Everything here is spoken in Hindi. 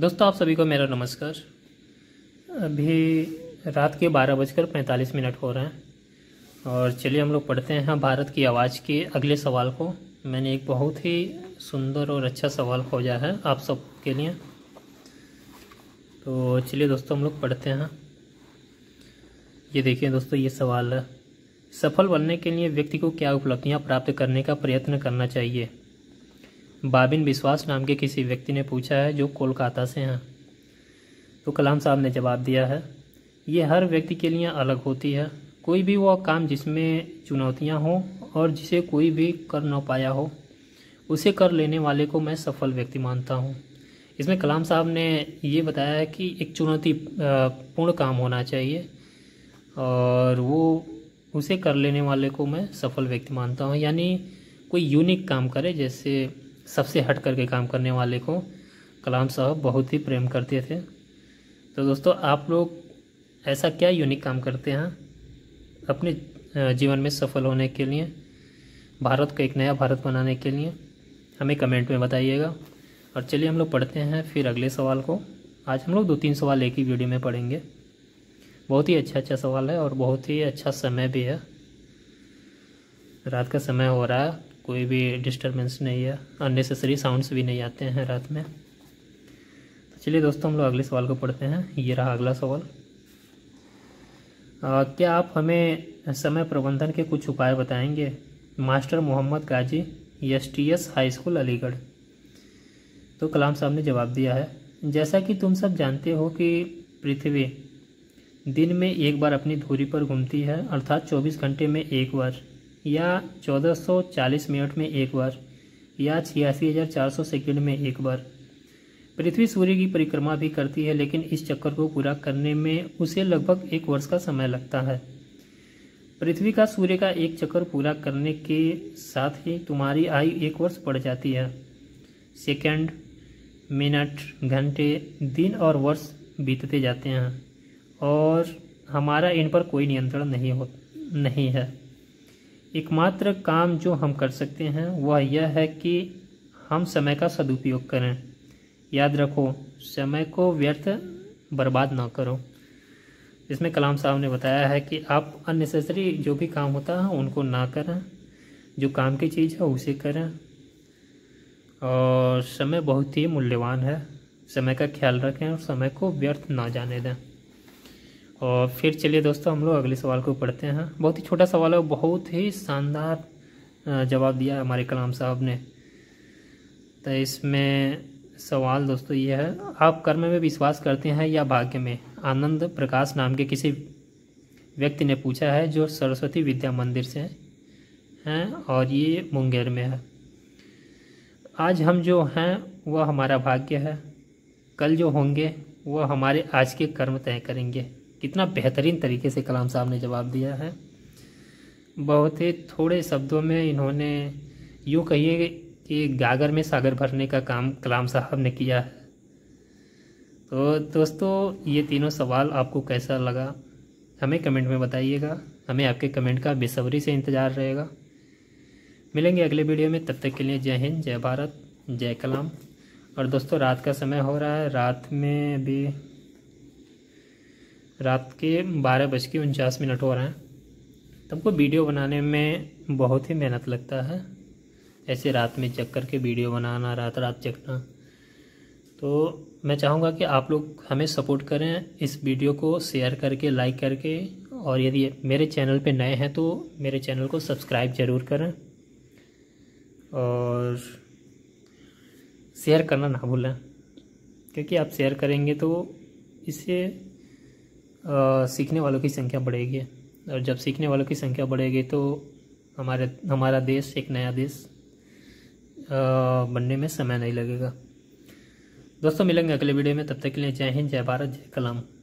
दोस्तों आप सभी को मेरा नमस्कार। अभी रात के 12:45 हो रहे हैं और चलिए हम लोग पढ़ते हैं भारत की आवाज़ के अगले सवाल को। मैंने एक बहुत ही सुंदर और अच्छा सवाल खोजा है आप सब के लिए, तो चलिए दोस्तों हम लोग पढ़ते हैं। ये देखिए दोस्तों, ये सवाल है, सफल बनने के लिए व्यक्ति को क्या उपलब्धियाँ प्राप्त करने का प्रयत्न करना चाहिए। बाबिन विश्वास नाम के किसी व्यक्ति ने पूछा है जो कोलकाता से हैं। तो कलाम साहब ने जवाब दिया है, ये हर व्यक्ति के लिए अलग होती है। कोई भी वह काम जिसमें चुनौतियां हों और जिसे कोई भी कर ना पाया हो, उसे कर लेने वाले को मैं सफल व्यक्ति मानता हूं। इसमें कलाम साहब ने ये बताया है कि एक चुनौतीपूर्ण काम होना चाहिए और वो उसे कर लेने वाले को मैं सफल व्यक्ति मानता हूँ। यानी कोई यूनिक काम करे, जैसे सबसे हट करके काम करने वाले को कलाम साहब बहुत ही प्रेम करते थे। तो दोस्तों आप लोग ऐसा क्या यूनिक काम करते हैं अपने जीवन में सफल होने के लिए, भारत को एक नया भारत बनाने के लिए, हमें कमेंट में बताइएगा। और चलिए हम लोग पढ़ते हैं फिर अगले सवाल को। आज हम लोग 2-3 सवाल एक ही वीडियो में पढ़ेंगे। बहुत ही अच्छा सवाल है और बहुत ही अच्छा समय भी है, रात का समय हो रहा है, कोई भी डिस्टरबेंस नहीं है, अननेसेसरी साउंड्स भी नहीं आते हैं रात में। तो चलिए दोस्तों हम लोग अगले सवाल को पढ़ते हैं। ये रहा अगला सवाल। क्या आप हमें समय प्रबंधन के कुछ उपाय बताएंगे। Master Mohammad Ghazi, YS TS high school, Aligarh. तो कलाम साहब ने जवाब दिया है, जैसा कि तुम सब जानते हो कि पृथ्वी दिन में एक बार अपनी धुरी पर घूमती है, अर्थात 24 घंटे में एक बार, या 1440 मिनट में एक बार, या 86,400 सेकेंड में एक बार। पृथ्वी सूर्य की परिक्रमा भी करती है, लेकिन इस चक्कर को पूरा करने में उसे लगभग 1 वर्ष का समय लगता है। पृथ्वी का सूर्य का एक चक्कर पूरा करने के साथ ही तुम्हारी आयु 1 वर्ष बढ़ जाती है। सेकंड, मिनट, घंटे, दिन और वर्ष बीतते जाते हैं और हमारा इन पर कोई नियंत्रण नहीं है। एकमात्र काम जो हम कर सकते हैं वह यह है कि हम समय का सदुपयोग करें। याद रखो, समय को व्यर्थ बर्बाद ना करो। इसमें कलाम साहब ने बताया है कि आप अननेसेसरी जो भी काम होता है उनको ना करें, जो काम की चीज़ है उसे करें। और समय बहुत ही मूल्यवान है, समय का ख्याल रखें और समय को व्यर्थ ना जाने दें। और फिर चलिए दोस्तों हम लोग अगले सवाल को पढ़ते हैं। बहुत ही छोटा सवाल है, बहुत ही शानदार जवाब दिया हमारे कलाम साहब ने। तो इसमें सवाल दोस्तों ये है, आप कर्म में विश्वास करते हैं या भाग्य में। आनंद प्रकाश नाम के किसी व्यक्ति ने पूछा है जो सरस्वती विद्या मंदिर से हैं और ये मुंगेर में है। आज हम जो हैं वह हमारा भाग्य है, कल जो होंगे वह हमारे आज के कर्म तय करेंगे। कितना बेहतरीन तरीके से कलाम साहब ने जवाब दिया है। बहुत ही थोड़े शब्दों में इन्होंने, यूँ कहिए कि गागर में सागर भरने का काम कलाम साहब ने किया है। तो दोस्तों ये तीनों सवाल आपको कैसा लगा हमें कमेंट में बताइएगा। हमें आपके कमेंट का बेसब्री से इंतज़ार रहेगा। मिलेंगे अगले वीडियो में, तब तक के लिए जय हिंद, जय भारत, जय कलाम। और दोस्तों रात का समय हो रहा है, रात में अभी रात के 12:49 हो रहे हैं। तुमको वीडियो बनाने में बहुत ही मेहनत लगता है, ऐसे रात में जग करके वीडियो बनाना, रात जगना। तो मैं चाहूँगा कि आप लोग हमें सपोर्ट करें, इस वीडियो को शेयर करके, लाइक करके, और यदि मेरे चैनल पे नए हैं तो मेरे चैनल को सब्सक्राइब ज़रूर करें और शेयर करना ना भूलें, क्योंकि आप शेयर करेंगे तो इससे सीखने वालों की संख्या बढ़ेगी, और जब सीखने वालों की संख्या बढ़ेगी तो हमारा देश एक नया देश बनने में समय नहीं लगेगा। दोस्तों मिलेंगे अगले वीडियो में, तब तक के लिए जय हिंद, जय भारत, जय कलाम।